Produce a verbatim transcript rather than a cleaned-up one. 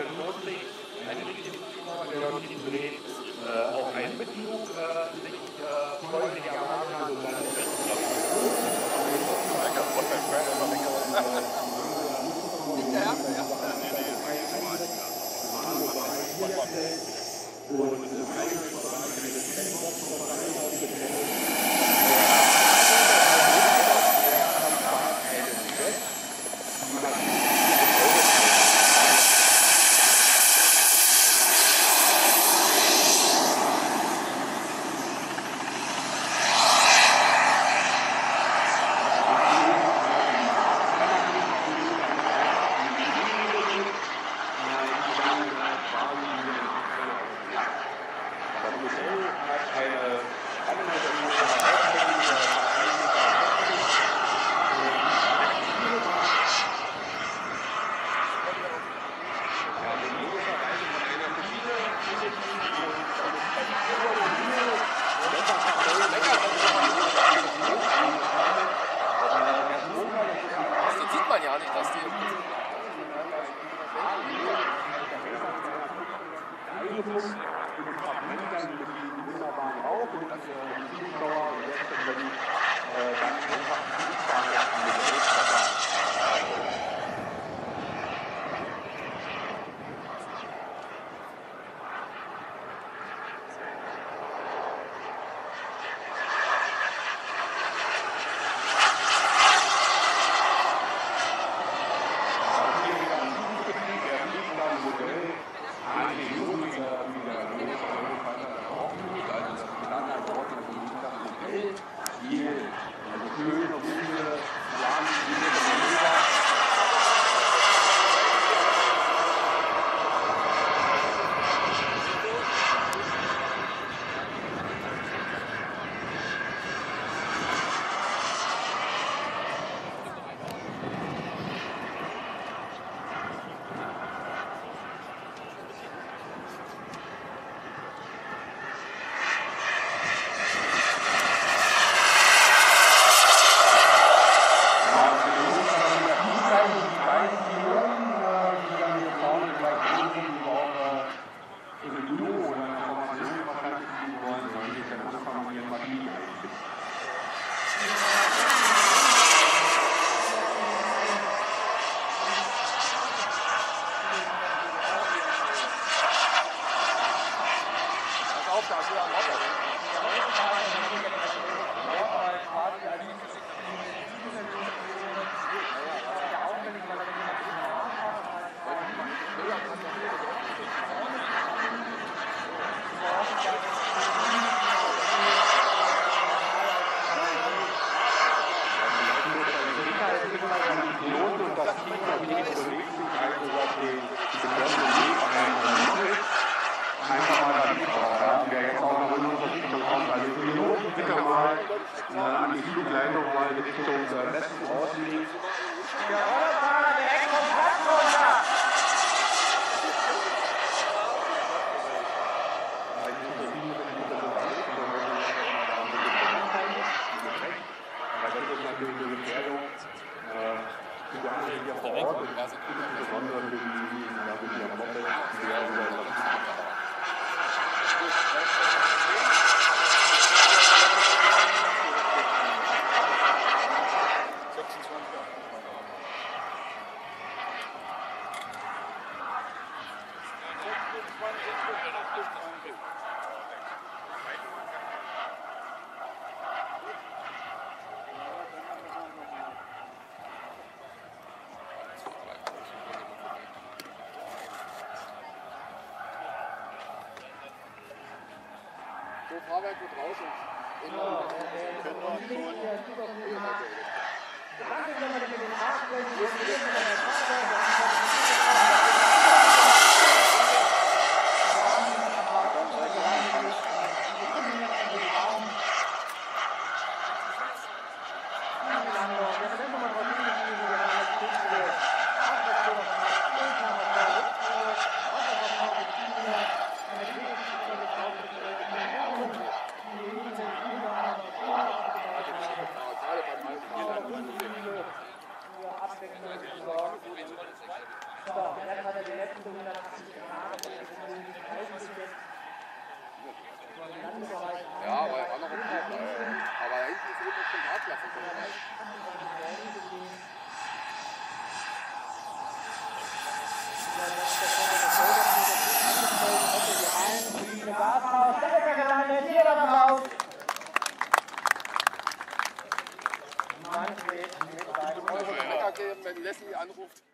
der Notding eine richtige Klimabewegung äh, auch Einbeziehung äh, sich freundlicherweise äh, so seine Rechte. Arbeit gut raus und immer ja, äh, können wir schon. Danke, wenn wir den Nachrichten war der letzte so hundertachtzig Grad. Ja, aber er war noch im Kopf. Aber da hinten ist irgendwas zum Radplatz und so weiter. Wenn Leslie anruft.